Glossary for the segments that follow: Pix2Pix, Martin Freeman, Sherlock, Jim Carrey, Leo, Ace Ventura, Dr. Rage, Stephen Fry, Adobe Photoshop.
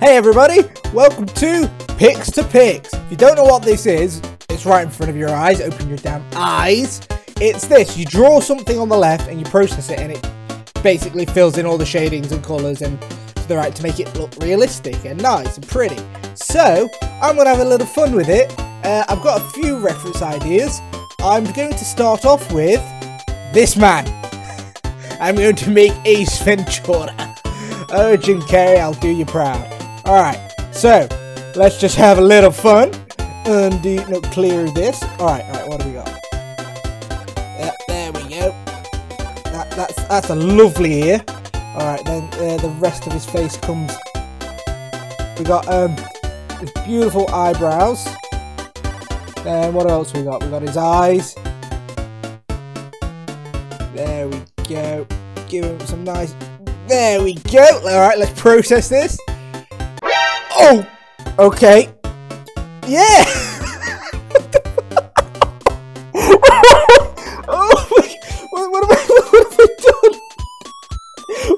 Hey everybody, welcome to Pix2Pix. If you don't know what this is, it's right in front of your eyes. Open your damn eyes. It's this: you draw something on the left and you process it, and it basically fills in all the shadings and colours and to the right to make it look realistic and nice and pretty. So I'm gonna have a little fun with it. I've got a few reference ideas. I'm going to start off with this man. I'm going to make Ace Ventura. Oh, Jim Carrey, I'll do you proud. Alright, so let's just have a little fun and no, clear this. Alright, what do we got? Yep, there we go. That's a lovely ear. Alright, then the rest of his face comes. We got his beautiful eyebrows. Then what else we got? We got his eyes. There we go. Give him some nice. There we go. Alright, let's process this. Oh, okay. Yeah. Oh my! What have I done?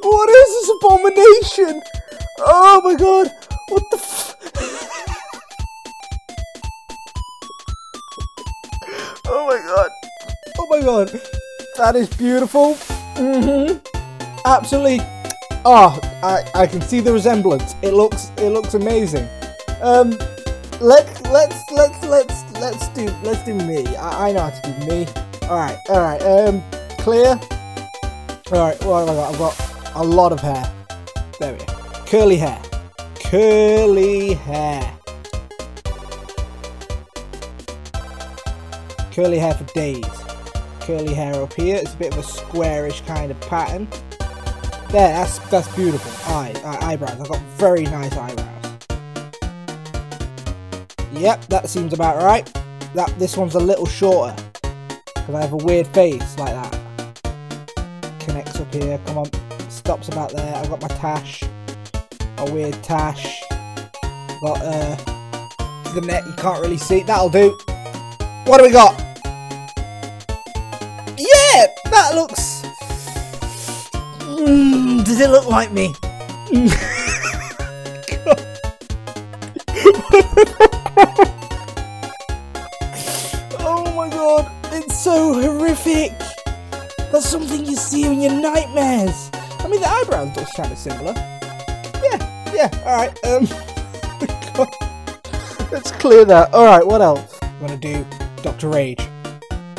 What is this abomination? Oh my god! What the? Oh my god! Oh my god! That is beautiful. Absolutely. Oh, I can see the resemblance. It looks amazing. Let's do me. I know how to do me. All right. Clear. All right. What have I got? I've got a lot of hair. There we go. Curly hair. Curly hair. Curly hair for days. Curly hair up here. It's a bit of a squarish kind of pattern. There, that's beautiful. Eyebrows. I've got very nice eyebrows. Yep, that seems about right. This one's a little shorter because I have a weird face like that. Connects up here. Come on, stops about there. I've got my tash, a weird tash. Got the net. You can't really see. That'll do. What do we got? Yeah, that looks. Does it look like me? Oh my god, it's so horrific. That's something you see in your nightmares. I mean, the eyebrows look kind of similar. Yeah, alright. Let's clear that. Alright, what else? I'm gonna do Dr. Rage.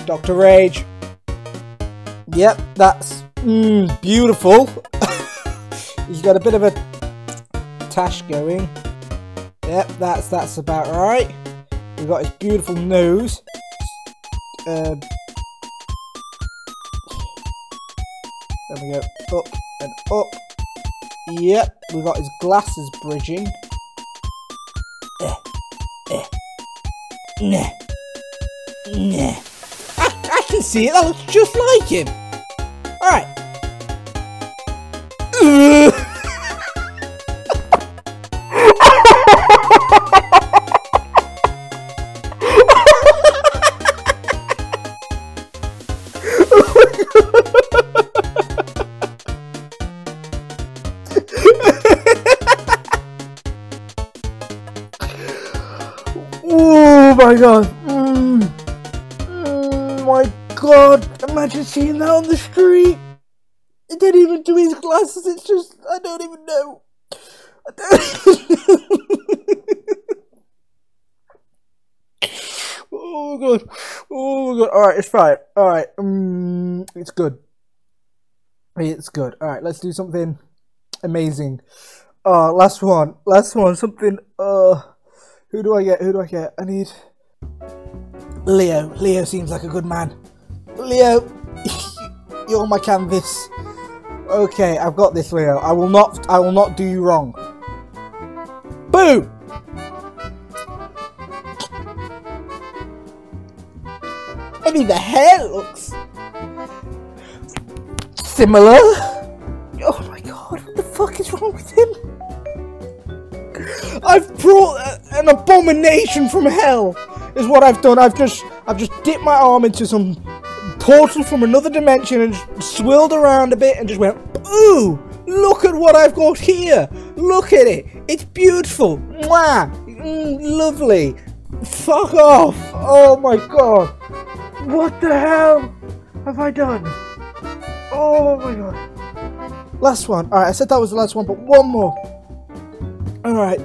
Dr. Rage. Yep, that's beautiful. He's got a bit of a tash going. Yep, that's about right. We've got his beautiful nose. There we go. Up and up. Yep, we've got his glasses bridging. Nah. I can see it. That looks just like him. Alright. Oh my god. God, imagine seeing that on the street. It didn't even do his glasses, it's just, I don't even know. Oh god, oh god. Alright, it's fine. Alright, it's good. It's good. Alright, let's do something amazing. Last one, something, who do I get? I need Leo. Leo seems like a good man. Leo, you're my canvas. Okay, I've got this, Leo. I will not do you wrong. Boom! I mean, the hair looks similar. Oh my god, what the fuck is wrong with him? I've brought an abomination from hell, is what I've done. I've just dipped my arm into some portal from another dimension and just swirled around a bit and just went, ooh, look at what I've got here. Look at it. It's beautiful. Mwah. Lovely. Fuck off. Oh my god. What the hell have I done? Oh my god. Last one. Alright, I said that was the last one, but one more. Alright.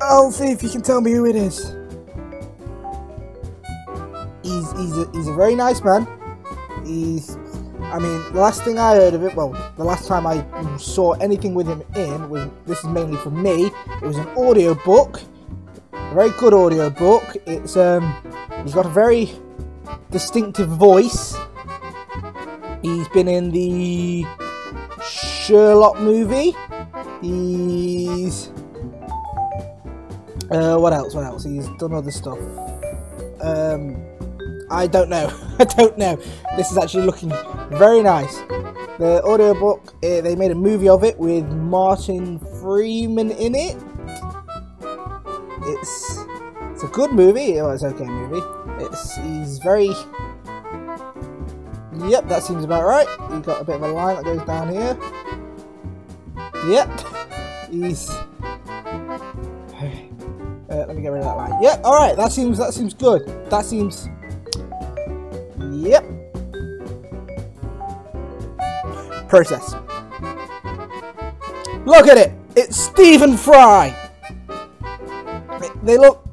I'll see if you can tell me who it is. He's a very nice man. I mean, the last thing I heard of it, well, the last time I saw anything with him in, was, this is mainly for me, it was an audio book, a very good audio book. It's, he's got a very distinctive voice. He's been in the Sherlock movie. He's, what else? He's done other stuff. I don't know. I don't know. This is actually looking very nice. The audiobook, they made a movie of it with Martin Freeman in it. It's a good movie. Oh, it's an okay movie. He's very... Yep, that seems about right. You've got a bit of a line that goes down here. Yep. He's... let me get rid of that line. Yep, alright, that seems good. That seems... Yep. Process. Look at it. It's Stephen Fry. They look.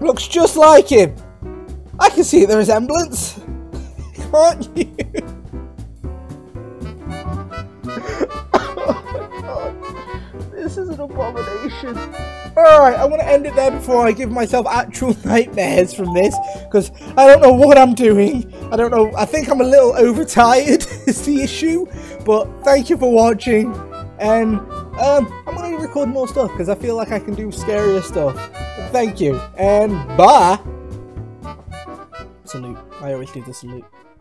Looks just like him. I can see the resemblance. Can't you? Oh my god. This is an abomination. Alright, I want to end it there before I give myself actual nightmares from this, because I don't know what I'm doing. I don't know. I think I'm a little overtired is the issue, but thank you for watching, and I'm going to record more stuff because I feel like I can do scarier stuff. But thank you, and bye! Salute. I always do the salute.